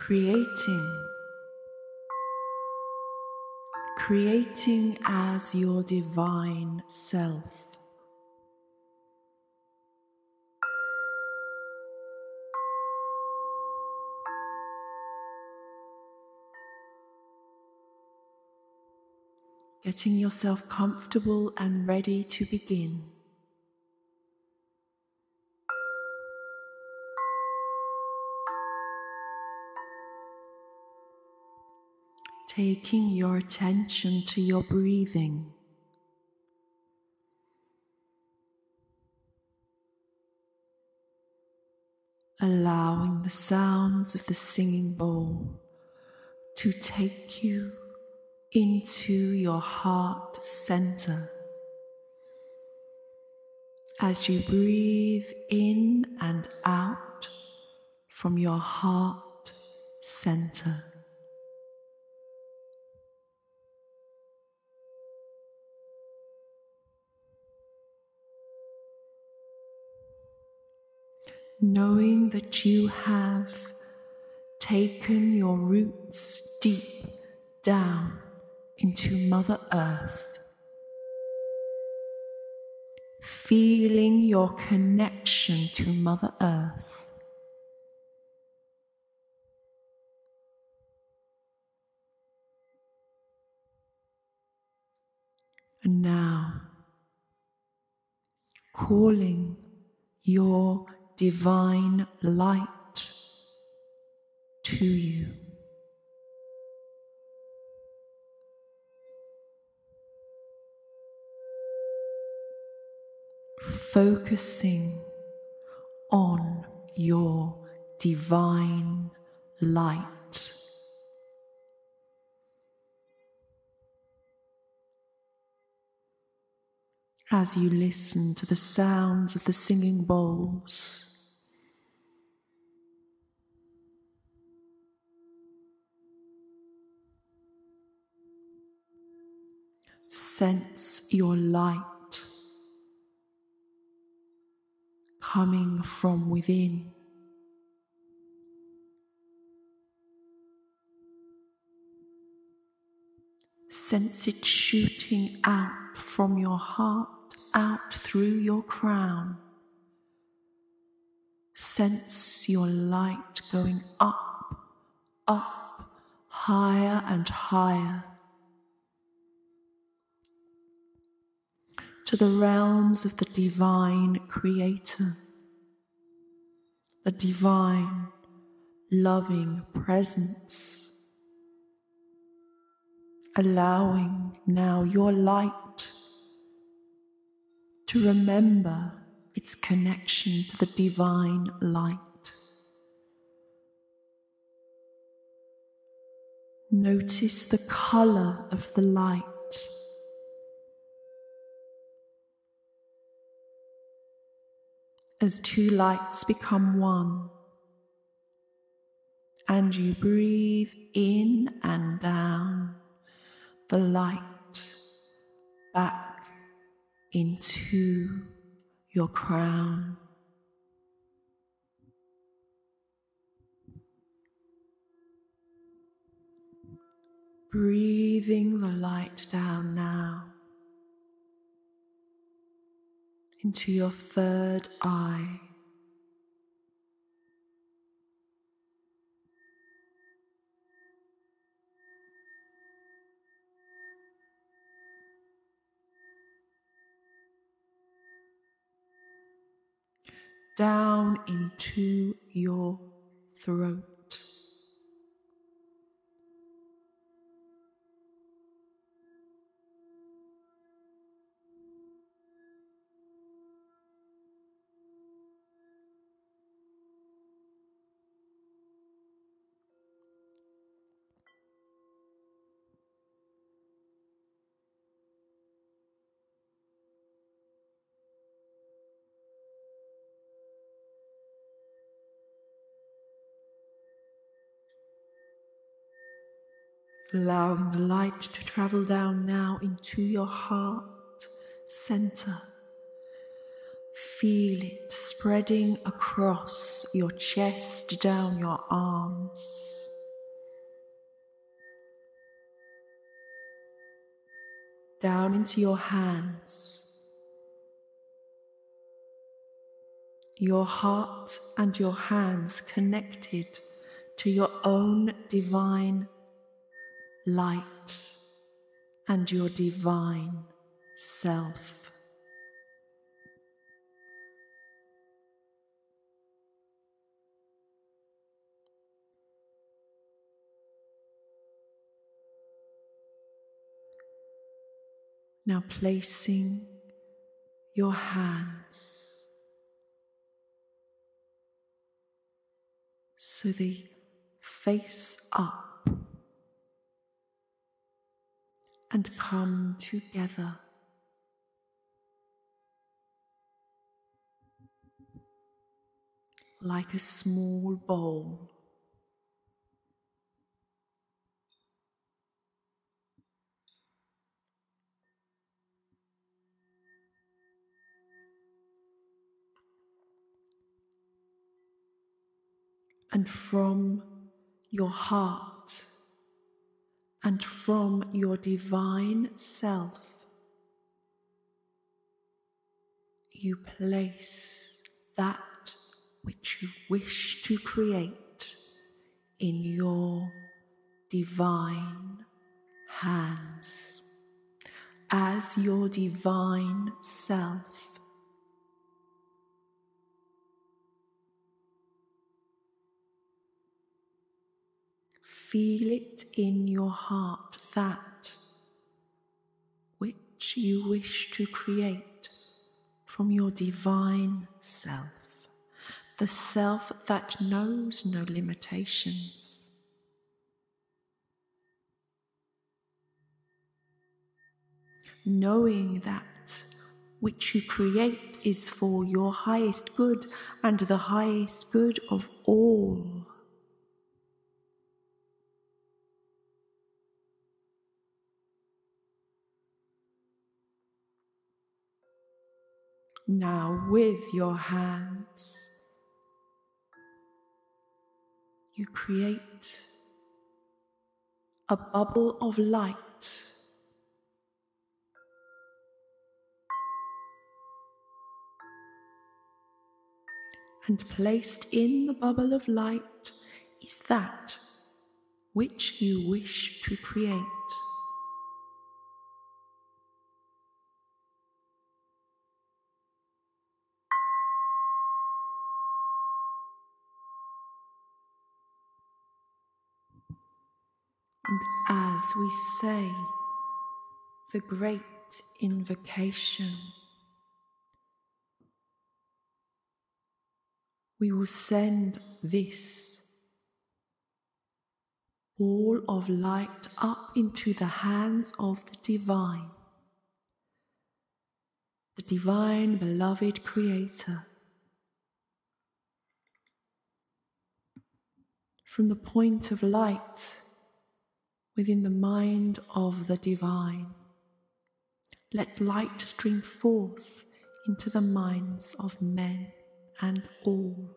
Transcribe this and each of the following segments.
creating as your divine self. Getting yourself comfortable and ready to begin. Taking your attention to your breathing. Allowing the sounds of the singing bowl to take you into your heart center as you breathe in and out from your heart center. Knowing that you have taken your roots deep down into Mother Earth, feeling your connection to Mother Earth, and now calling your divine light to you. Focusing on your divine light. As you listen to the sounds of the singing bowls, sense your light coming from within. Sense it shooting out from your heart, out through your crown. Sense your light going up, up, higher and higher, to the realms of the divine creator, the divine loving presence, allowing now your light to remember its connection to the divine light. Notice the color of the light. As two lights become one, and you breathe in and down the light back into your crown. Breathing the light down now into your third eye, down into your throat. Allowing the light to travel down now into your heart center. Feel it spreading across your chest, down your arms, down into your hands, your heart and your hands connected to your own divine light and your divine self. Now placing your hands so they face up and come together. Like a small bowl. And from your heart and from your divine self, you place that which you wish to create in your divine hands as your divine self. Feel it in your heart, that which you wish to create from your divine self, the self that knows no limitations. Knowing that which you create is for your highest good and the highest good of all. Now, with your hands, you create a bubble of light and placed in the bubble of light is that which you wish to create. And as we say the great invocation, we will send this ball of light up into the hands of the divine beloved Creator. From the point of light within the mind of the divine, let light stream forth into the minds of men and all.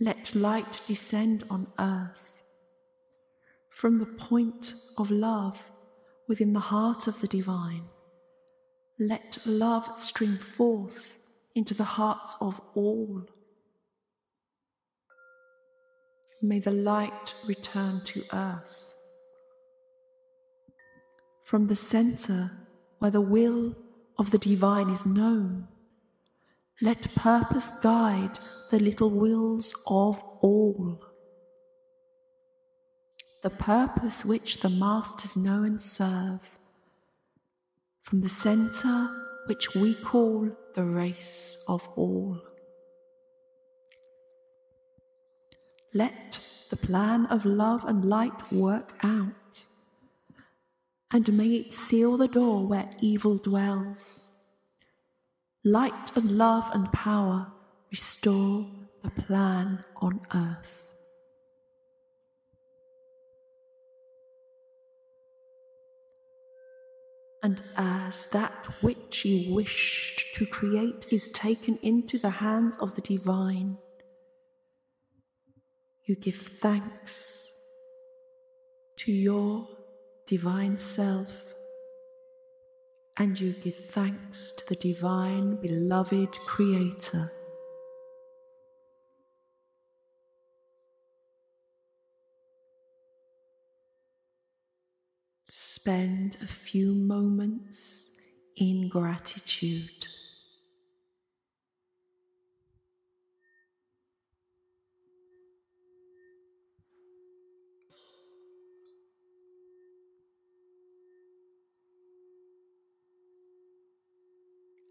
Let light descend on earth. From the point of love within the heart of the divine, let love stream forth into the hearts of all. May the light return to earth. From the center where the will of the divine is known, let purpose guide the little wills of all. The purpose which the masters know and serve, from the center which we call the race of all. Let the plan of love and light work out, and may it seal the door where evil dwells. Light and love and power restore the plan on earth. And as that which you wished to create is taken into the hands of the divine, you give thanks to your divine self and you give thanks to the divine, beloved Creator. Spend a few moments in gratitude.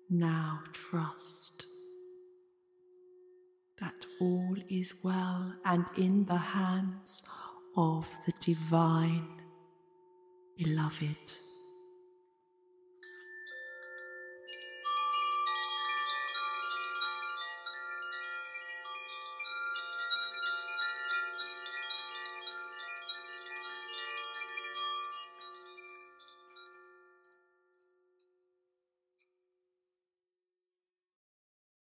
Now trust that all is well and in the hands of the divine, beloved.